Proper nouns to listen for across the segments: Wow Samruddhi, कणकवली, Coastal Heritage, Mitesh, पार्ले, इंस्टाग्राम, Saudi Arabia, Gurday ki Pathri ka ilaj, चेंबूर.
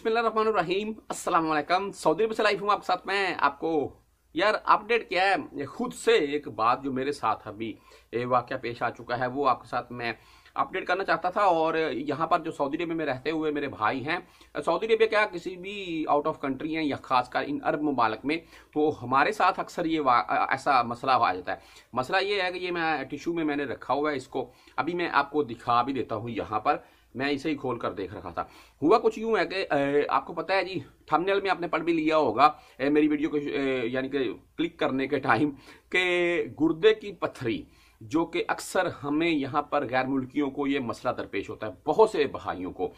बिस्मिल्लाहिर्रहमानिर्रहीम अस्सलाम वालेकुम। सऊदी अरब से लाइव हूँ आपके साथ मैं। आपको यार अपडेट क्या है खुद से, एक बात जो मेरे साथ अभी वाकया पेश आ चुका है वो आपके साथ मैं अपडेट करना चाहता था। और यहाँ पर जो सऊदी अरब में रहते हुए मेरे भाई हैं, सऊदी अरब क्या किसी भी आउट ऑफ कंट्री हैं या खासकर इन अरब मुबालक में, तो हमारे साथ अक्सर ये ऐसा मसला आ जाता है। मसला ये है कि ये मैं टिश्यू में मैंने रखा हुआ है, इसको अभी मैं आपको दिखा भी देता हूँ। यहाँ पर मैं इसे ही खोल कर देख रखा था। हुआ कुछ यूँ है कि आपको पता है जी, थंबनेल में आपने पढ़ भी लिया होगा मेरी वीडियो को यानी कि क्लिक करने के टाइम के, गुर्दे की पथरी जो कि अक्सर हमें यहाँ पर गैर मुल्कियों को ये मसला दरपेश होता है, बहुत से भाइयों को।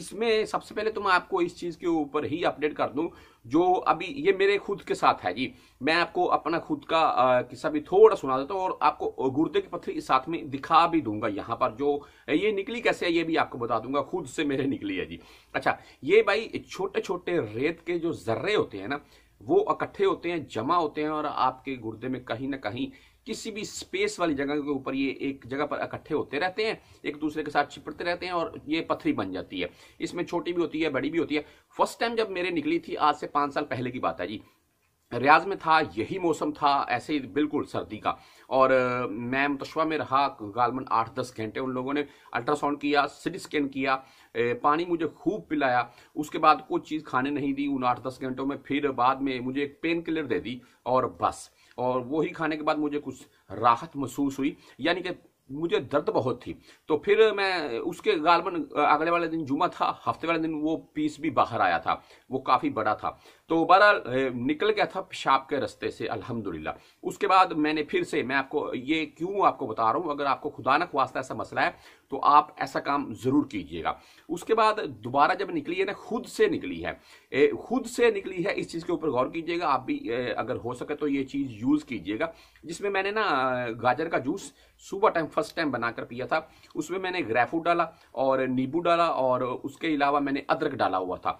इसमें सबसे पहले तो मैं आपको इस चीज़ के ऊपर ही अपडेट कर दूं जो अभी ये मेरे खुद के साथ है जी। मैं आपको अपना खुद का किस्सा भी थोड़ा सुना देता हूँ और आपको गुर्दे की पथरी साथ में दिखा भी दूंगा। यहाँ पर जो ये निकली कैसे है ये भी आपको बता दूंगा, खुद से मेरे निकली है जी। अच्छा, ये भाई छोटे छोटे रेत के जो जर्रे होते हैं ना, वो इकट्ठे होते हैं, जमा होते हैं और आपके गुर्दे में कहीं ना कहीं किसी भी स्पेस वाली जगह के ऊपर ये एक जगह पर इकट्ठे होते रहते हैं, एक दूसरे के साथ चिपटते रहते हैं और ये पथरी बन जाती है। इसमें छोटी भी होती है, बड़ी भी होती है। फर्स्ट टाइम जब मेरे निकली थी, आज से 5 साल पहले की बात है जी, रियाज में था, यही मौसम था, ऐसे ही बिल्कुल सर्दी का। और मैं मुतशवा में रहा गालमन 8-10 घंटे। उन लोगों ने अल्ट्रासाउंड किया, सीटी स्कैन किया, पानी मुझे खूब पिलाया, उसके बाद कोई चीज़ खाने नहीं दी उन 8-10 घंटों में। फिर बाद में मुझे एक पेन किलर दे दी और बस, और वो ही खाने के बाद मुझे कुछ राहत महसूस हुई, यानी कि मुझे दर्द बहुत थी। तो फिर मैं उसके गालबन अगले वाले दिन जुमा था, हफ्ते वाले दिन वो पीस भी बाहर आया था, वो काफ़ी बड़ा था। तो बहरहाल निकल गया था पेशाब के रास्ते से अल्हम्दुलिल्लाह। उसके बाद मैंने फिर से, मैं आपको ये क्यों आपको बता रहा हूँ, अगर आपको खुदा न ख्वास्ता ऐसा मसला है तो आप ऐसा काम ज़रूर कीजिएगा। उसके बाद दोबारा जब निकली है ना, खुद से निकली है, खुद से निकली है, इस चीज़ के ऊपर गौर कीजिएगा आप भी। अगर हो सके तो ये चीज़ यूज़ कीजिएगा, जिसमें मैंने ना गाजर का जूस सुबह टाइम फर्स्ट टाइम बनाकर पिया था। उसमें मैंने ग्रेपफ्रूट डाला और नींबू डाला और उसके अलावा मैंने अदरक डाला हुआ था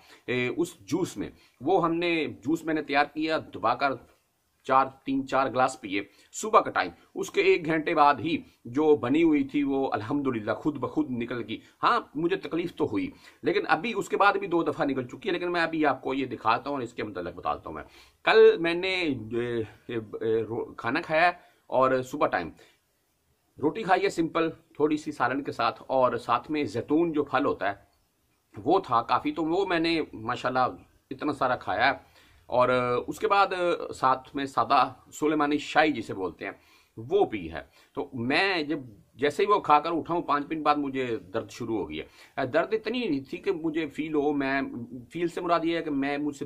उस जूस में। वो हमने जूस मैंने तैयार किया, दबाकर 3-4 ग्लास पिए सुबह का टाइम। उसके 1 घंटे बाद ही जो बनी हुई थी वो अल्हम्दुलिल्लाह खुद ब खुद निकल गई। हाँ, मुझे तकलीफ तो हुई, लेकिन अभी उसके बाद भी 2 दफ़ा निकल चुकी है, लेकिन मैं अभी आपको ये दिखाता हूँ और इसके मतलब बता देता हूँ। मैं कल मैंने खाना खाया और सुबह टाइम रोटी खाई है सिंपल, थोड़ी सी सालन के साथ, और साथ में जैतून जो फल होता है वो था काफ़ी, तो वो मैंने माशाल्लाह इतना सारा खाया। और उसके बाद साथ में सादा सुलेमानी शाही जिसे बोलते हैं वो पी है। तो मैं जब जैसे ही वो खाकर उठा हूँ, 5 मिनट बाद मुझे दर्द शुरू हो गई है। दर्द इतनी नहीं थी कि मुझे फील हो, मैं फील से मुराद ये है कि मैं मुझसे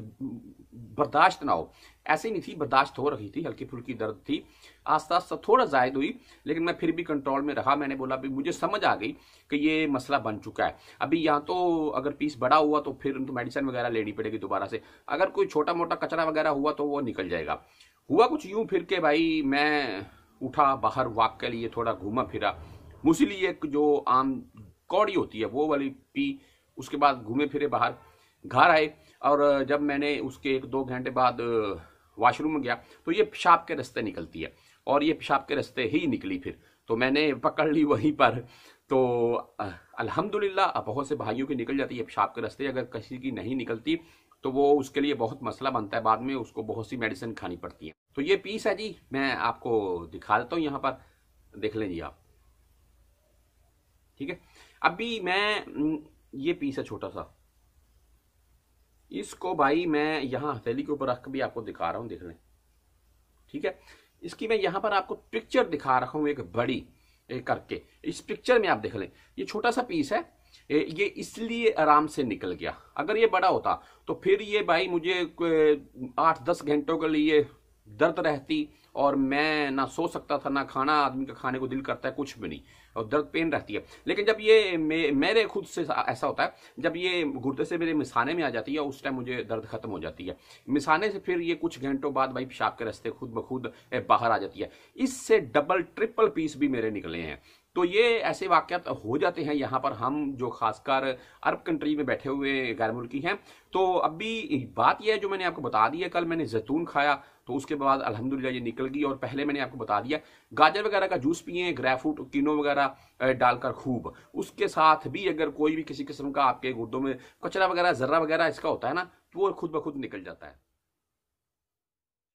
बर्दाश्त ना हो, ऐसे नहीं थी, बर्दाश्त हो रही थी, हल्की फुल्की दर्द थी, आस्ता आस्ता थोड़ा जायद हुई, लेकिन मैं फिर भी कंट्रोल में रहा। मैंने बोला भी, मुझे समझ आ गई कि ये मसला बन चुका है। अभी यहाँ तो अगर पीस बड़ा हुआ तो फिर तो मेडिसिन वगैरह लेनी पड़ेगी दोबारा से, अगर कोई छोटा मोटा कचरा वगैरह हुआ तो वो निकल जाएगा। हुआ कुछ यूँ फिर के भाई मैं उठा, बाहर वॉक के लिए थोड़ा घूमा फिरा, मुसली एक जो आम कौड़ी होती है वो वाली पी, उसके बाद घूमे फिरे बाहर, घर आए। और जब मैंने उसके 1-2 घंटे बाद वाशरूम में गया तो ये पेशाब के रास्ते निकलती है, और ये पेशाब के रास्ते ही निकली फिर, तो मैंने पकड़ ली वहीं पर। तो अल्हम्दुलिल्लाह बहुत से भाइयों की निकल जाती है पेशाब के रास्ते, अगर किसी की नहीं निकलती तो वो उसके लिए बहुत मसला बनता है, बाद में उसको बहुत सी मेडिसिन खानी पड़ती है। तो ये पीस है जी, मैं आपको दिखा देता हूँ, यहाँ पर देख लें जी आप, ठीक है। अभी मैं ये पीस है छोटा सा, इसको भाई मैं यहाँ हथेली के ऊपर रख भी आपको दिखा रहा हूँ, देख लें, ठीक है। इसकी मैं यहाँ पर आपको पिक्चर दिखा रखा हूँ एक बड़ी करके, इस पिक्चर में आप देख लें, ये छोटा सा पीस है, ये इसलिए आराम से निकल गया। अगर ये बड़ा होता तो फिर ये भाई मुझे 8-10 घंटों के लिए दर्द रहती और मैं ना सो सकता था, ना खाना, आदमी का खाने को दिल करता है, कुछ भी नहीं, और दर्द पेन रहती है। लेकिन जब ये मेरे खुद से ऐसा होता है, जब ये गुर्दे से मेरे मिसाने में आ जाती है, उस टाइम मुझे दर्द खत्म हो जाती है। मिसाने से फिर ये कुछ घंटों बाद भाई पेशाब के रास्ते खुद ब खुद बाहर आ जाती है। इससे डबल ट्रिपल पीस भी मेरे निकले हैं, तो ये ऐसे वाक़यात हो जाते हैं यहाँ पर, हम जो खासकर अरब कंट्री में बैठे हुए गैर मुल्की हैं। तो अभी बात यह है जो मैंने आपको बता दी है, कल मैंने जैतून खाया तो उसके बाद अल्हम्दुलिल्लाह ये निकल गई, और पहले मैंने आपको बता दिया गाजर वगैरह का जूस पिए, ग्रेपफ्रूट कीनो वगैरह डालकर खूब। उसके साथ भी अगर कोई भी किसी किस्म का आपके गुर्दों में कचरा वगैरह जर्रा वगैरह इसका होता है ना, तो वो खुद ब खुद निकल जाता है।